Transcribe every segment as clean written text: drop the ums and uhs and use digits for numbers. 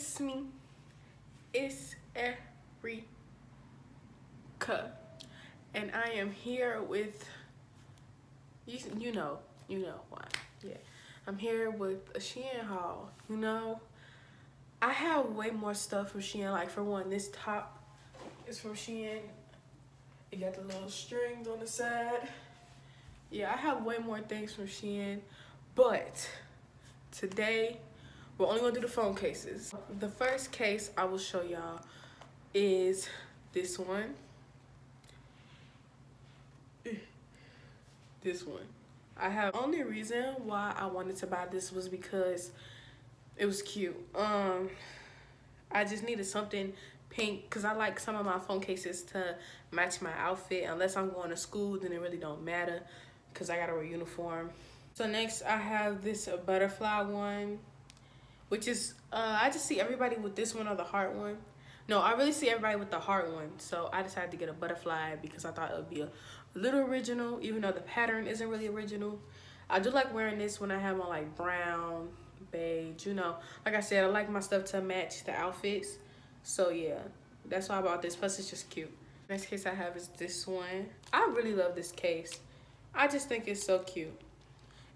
It's me. It's Erica. And I am here with, you know why. Yeah. I'm here with a Shein haul, you know. I have way more stuff from Shein. Like, for one, this top is from Shein. It got the little strings on the side. Yeah, I have way more things from Shein. But today, we're only gonna do the phone cases. The first case I will show y'all is this one. This one. I have only reason why I wanted to buy this was because it was cute. I just needed something pink because I like some of my phone cases to match my outfit. Unless I'm going to school, then it really don't matter because I gotta wear uniform. So next I have this butterfly one, which is I just see everybody with this one or the heart one. No, I really see everybody with the heart one, so I decided to get a butterfly because I thought it would be a little original, even though the pattern isn't really original. I do like wearing this when I have on like brown, beige, you know. Like I said, I like my stuff to match the outfits. So yeah, that's why I bought this. Plus it's just cute. Next case I have is this one. I really love this case. I just think it's so cute.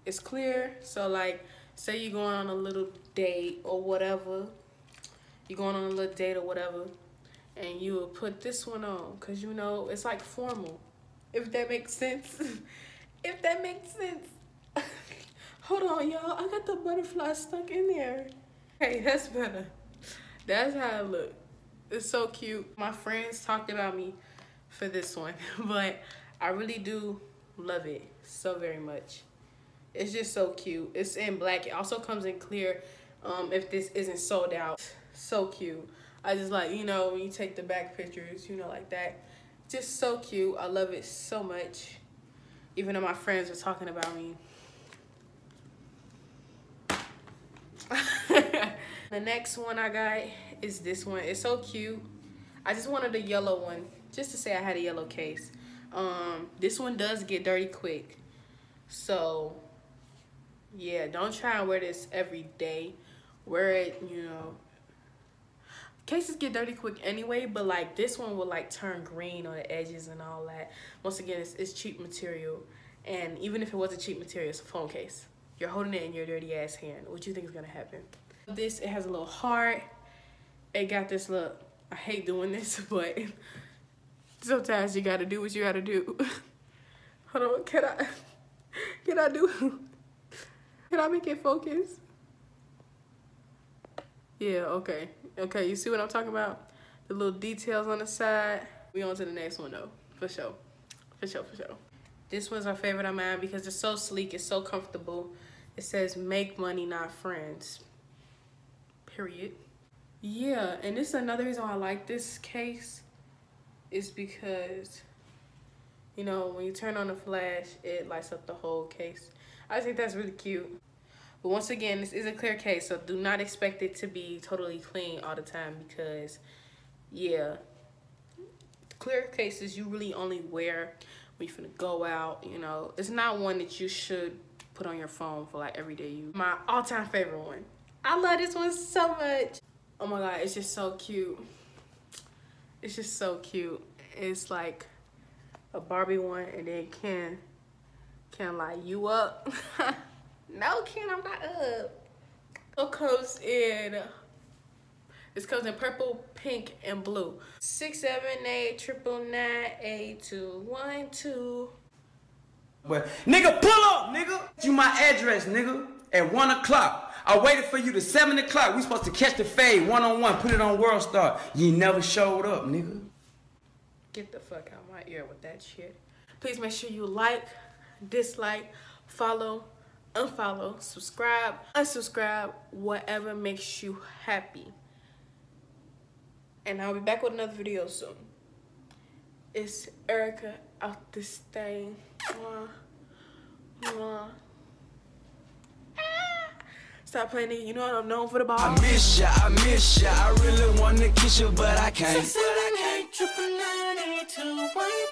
It's clear, so like say you're going on a little date or whatever. You're going on a little date or whatever, and you will put this one on because you know it's like formal. If that makes sense. If that makes sense. Hold on, y'all. I got the butterfly stuck in there. Hey, that's better. That's how it look. It's so cute. My friends talked about me for this one, but I really do love it so very much. It's just so cute. It's in black. It also comes in clear if this isn't sold out. So cute. I just like, you know, when you take the back pictures, you know, like that. Just so cute. I love it so much. Even though my friends were talking about me. The next one I got is this one. It's so cute. I just wanted a yellow one just to say I had a yellow case. This one does get dirty quick, so yeah, don't try and wear this every day. Wear it, you know. Cases get dirty quick anyway, but like this one will like turn green on the edges and all that. Once again, it's cheap material, and even if it wasn't cheap material, it's a phone case. You're holding it in your dirty ass hand. What you think is gonna happen? This, it has a little heart. It got this look. I hate doing this, but sometimes you gotta do what you gotta do. Hold on, can I make it focus? Yeah, okay. Okay, you see what I'm talking about? The little details on the side. We on to the next one though, for sure. For sure, for sure. This one's my favorite of mine because it's so sleek, it's so comfortable. It says, make money, not friends. Period. Yeah, and this is another reason why I like this case is because, you know, when you turn on the flash, it lights up the whole case. I think that's really cute. But once again, this is a clear case, so do not expect it to be totally clean all the time because, yeah, clear cases you really only wear when you're finna go out, you know. It's not one that you should put on your phone for like everyday use. My all-time favorite one. I love this one so much. Oh my God, it's just so cute. It's just so cute. It's like a Barbie one, and then Ken can light you up. No, Ken, I'm not up. It comes in purple, pink, and blue. 678-999-8212. Well, nigga, pull up, nigga. You my address, nigga. At 1 o'clock. I waited for you to 7 o'clock. We supposed to catch the fade one-on-one, put it on WorldStar. You never showed up, nigga. Get the fuck out of my ear with that shit. Please make sure you like, dislike, follow, unfollow, subscribe, unsubscribe, whatever makes you happy. And I'll be back with another video soon. It's Erica out this thing. Mwah. Mwah. Stop playing it. You know what I'm known for, the ball. I miss ya, I miss ya. I really want to kiss you, but I can't. 678-999-8212.